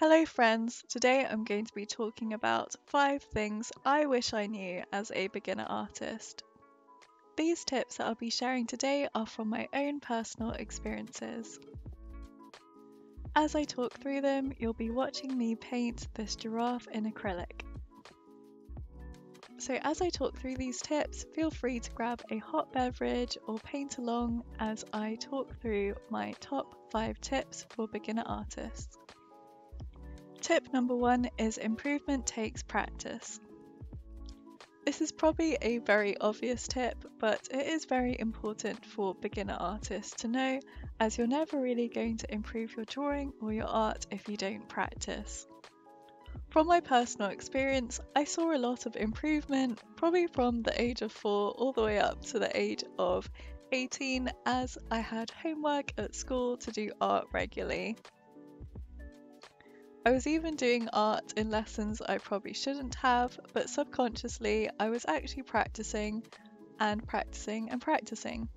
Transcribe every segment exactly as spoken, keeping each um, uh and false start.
Hello friends, today I'm going to be talking about five things I wish I knew as a beginner artist. These tips that I'll be sharing today are from my own personal experiences. As I talk through them, you'll be watching me paint this giraffe in acrylic. So as I talk through these tips, feel free to grab a hot beverage or paint along as I talk through my top five tips for beginner artists. Tip number one is improvement takes practice. This is probably a very obvious tip, but it is very important for beginner artists to know, as you're never really going to improve your drawing or your art if you don't practice. From my personal experience, I saw a lot of improvement, probably from the age of four all the way up to the age of eighteen, as I had homework at school to do art regularly. I was even doing art in lessons I probably shouldn't have, but subconsciously I was actually practicing and practicing and practicing.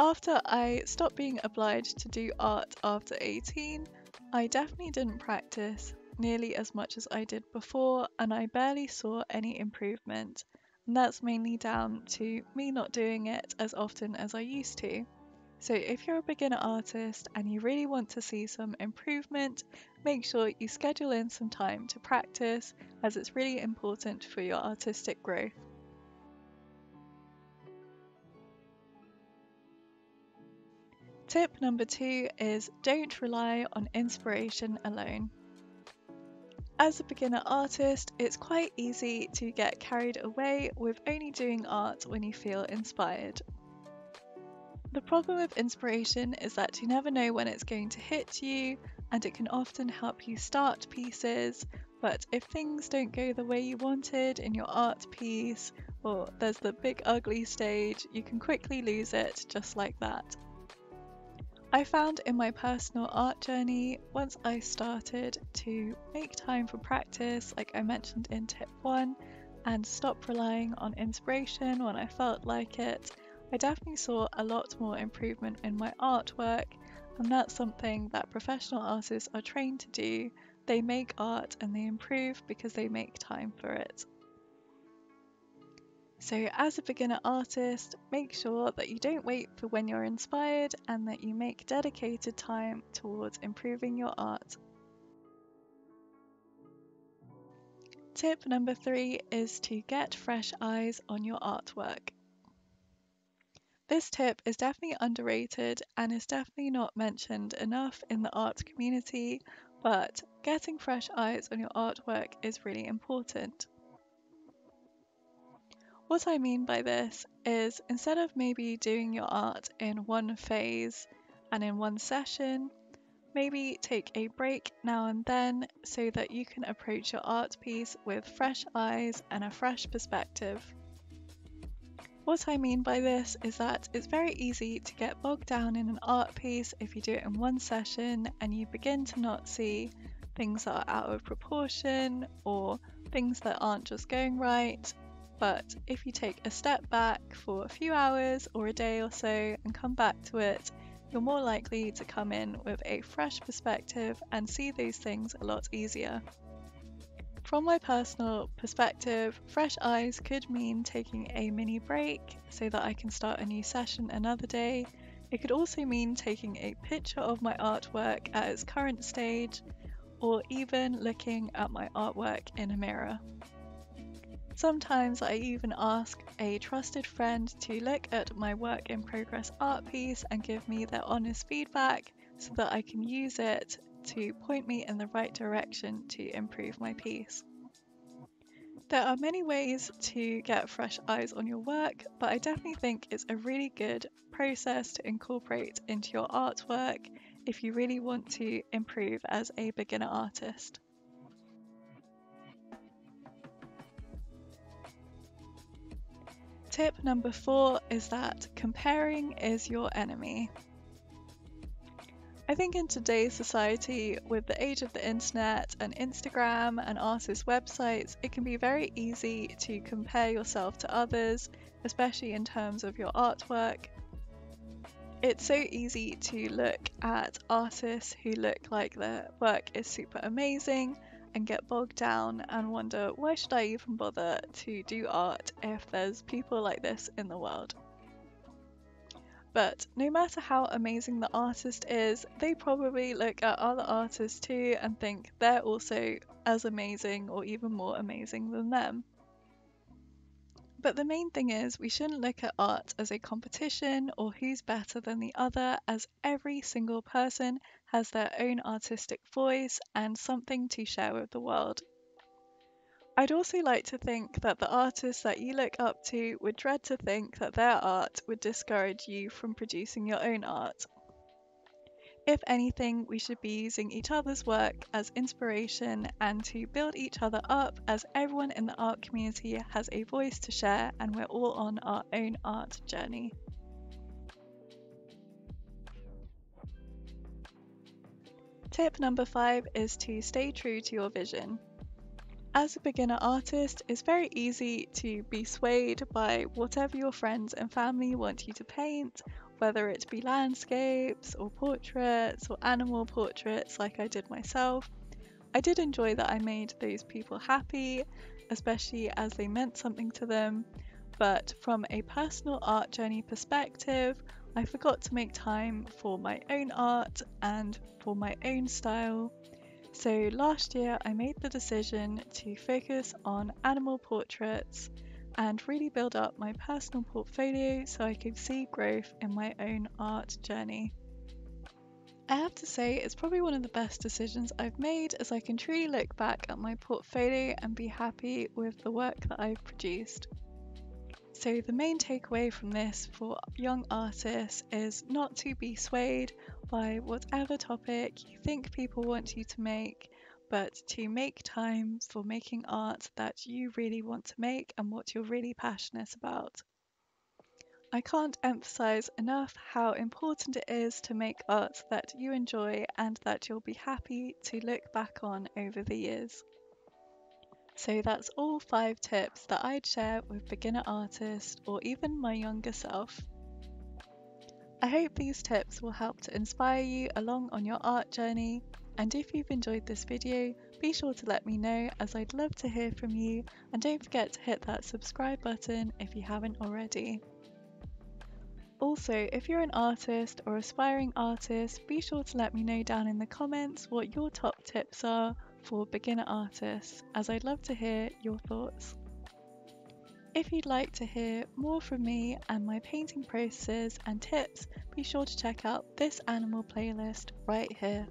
After I stopped being obliged to do art after eighteen, I definitely didn't practice nearly as much as I did before, and I barely saw any improvement, and that's mainly down to me not doing it as often as I used to. So if you're a beginner artist and you really want to see some improvement, make sure you schedule in some time to practice, as it's really important for your artistic growth. Tip number two is don't rely on inspiration alone. As a beginner artist, it's quite easy to get carried away with only doing art when you feel inspired. The problem with inspiration is that you never know when it's going to hit you, and it can often help you start pieces, but if things don't go the way you wanted in your art piece, or there's the big ugly stage, you can quickly lose it just like that. I found in my personal art journey, once I started to make time for practice, like I mentioned in tip one, and stop relying on inspiration when I felt like it, I definitely saw a lot more improvement in my artwork, and that's something that professional artists are trained to do. They make art and they improve because they make time for it. So as a beginner artist, make sure that you don't wait for when you're inspired and that you make dedicated time towards improving your art. Tip number three is to get fresh eyes on your artwork. This tip is definitely underrated and is definitely not mentioned enough in the art community, but getting fresh eyes on your artwork is really important. What I mean by this is, instead of maybe doing your art in one phase and in one session, maybe take a break now and then so that you can approach your art piece with fresh eyes and a fresh perspective. What I mean by this is that it's very easy to get bogged down in an art piece if you do it in one session and you begin to not see things that are out of proportion or things that aren't just going right. But if you take a step back for a few hours or a day or so and come back to it, you're more likely to come in with a fresh perspective and see those things a lot easier. From my personal perspective, fresh eyes could mean taking a mini break so that I can start a new session another day. It could also mean taking a picture of my artwork at its current stage, or even looking at my artwork in a mirror. Sometimes I even ask a trusted friend to look at my work in progress art piece and give me their honest feedback so that I can use it to point me in the right direction to improve my piece. There are many ways to get fresh eyes on your work, but I definitely think it's a really good process to incorporate into your artwork if you really want to improve as a beginner artist. Tip number four is that comparing is your enemy. I think in today's society, with the age of the internet and Instagram and artists' websites, it can be very easy to compare yourself to others, especially in terms of your artwork. It's so easy to look at artists who look like their work is super amazing and get bogged down and wonder, why should I even bother to do art if there's people like this in the world? But no matter how amazing the artist is, they probably look at other artists too and think they're also as amazing or even more amazing than them. But the main thing is we shouldn't look at art as a competition or who's better than the other, as every single person has their own artistic voice and something to share with the world. I'd also like to think that the artists that you look up to would dread to think that their art would discourage you from producing your own art. If anything, we should be using each other's work as inspiration and to build each other up, as everyone in the art community has a voice to share and we're all on our own art journey. Tip number five is to stay true to your vision. As a beginner artist, it's very easy to be swayed by whatever your friends and family want you to paint, whether it be landscapes or portraits or animal portraits like I did myself. I did enjoy that I made those people happy, especially as they meant something to them, but from a personal art journey perspective, I forgot to make time for my own art and for my own style. So last year I made the decision to focus on animal portraits and really build up my personal portfolio so I could see growth in my own art journey. I have to say it's probably one of the best decisions I've made, as I can truly look back at my portfolio and be happy with the work that I've produced. So the main takeaway from this for young artists is not to be swayed by whatever topic you think people want you to make, but to make time for making art that you really want to make and what you're really passionate about. I can't emphasize enough how important it is to make art that you enjoy and that you'll be happy to look back on over the years. So that's all five tips that I'd share with beginner artists or even my younger self. I hope these tips will help to inspire you along on your art journey, and if you've enjoyed this video, be sure to let me know, as I'd love to hear from you, and don't forget to hit that subscribe button if you haven't already. Also, if you're an artist or aspiring artist, be sure to let me know down in the comments what your top tips are for beginner artists, as I'd love to hear your thoughts. If you'd like to hear more from me and my painting processes and tips, be sure to check out this animal playlist right here.